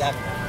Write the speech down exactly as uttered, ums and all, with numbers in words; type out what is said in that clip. kayak